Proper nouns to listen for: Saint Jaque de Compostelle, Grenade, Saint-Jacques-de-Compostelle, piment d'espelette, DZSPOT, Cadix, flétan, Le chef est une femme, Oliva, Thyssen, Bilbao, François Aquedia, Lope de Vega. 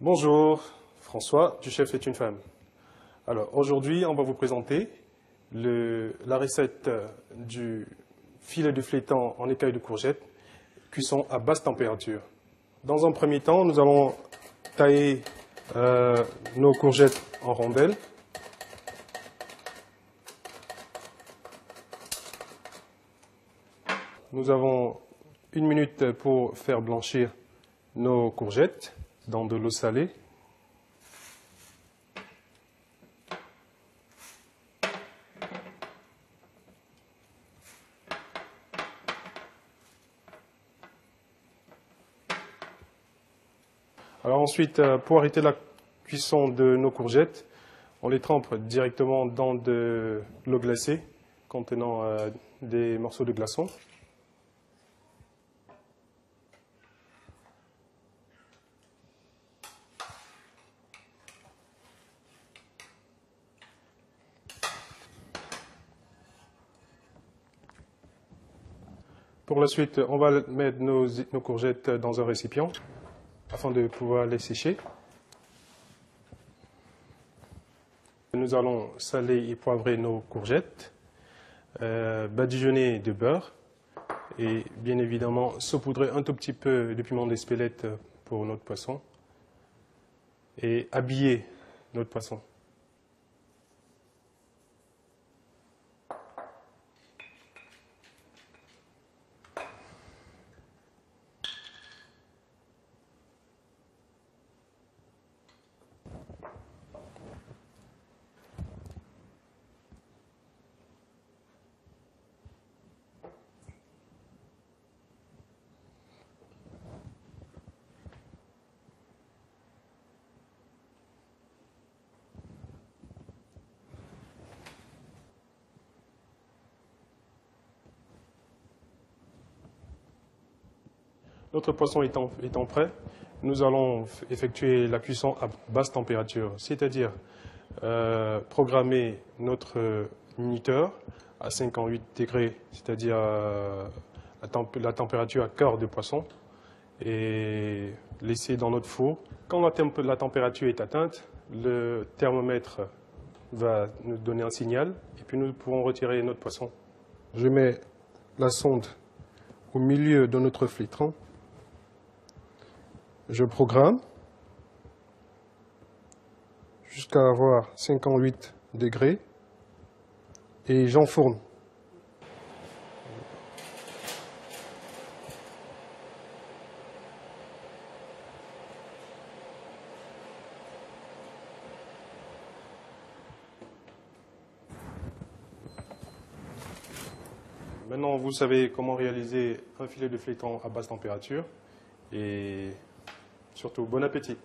Bonjour, François, du chef est une femme. Alors aujourd'hui, on va vous présenter la recette du filet de flétan en écailles de courgette, cuisson à basse température. Dans un premier temps, nous allons tailler nos courgettes en rondelles. Nous avons une minute pour faire blanchir nos courgettes dans de l'eau salée. Alors ensuite, pour arrêter la cuisson de nos courgettes, on les trempe directement dans de l'eau glacée contenant des morceaux de glaçons. Pour la suite, on va mettre nos courgettes dans un récipient afin de pouvoir les sécher. Nous allons saler et poivrer nos courgettes, badigeonner de beurre et bien évidemment saupoudrer un tout petit peu de piment d'espelette pour notre poisson et habiller notre poisson. Notre poisson étant prêt, nous allons effectuer la cuisson à basse température, c'est-à-dire programmer notre minuteur à 58 degrés, c'est-à-dire la température à cœur de poisson, et laisser dans notre four. Quand la température est atteinte, le thermomètre va nous donner un signal, et puis nous pourrons retirer notre poisson. Je mets la sonde au milieu de notre flétan. Je programme jusqu'à avoir 58 degrés et j'enfourne. Maintenant, vous savez comment réaliser un filet de flétan à basse température et surtout, bon appétit!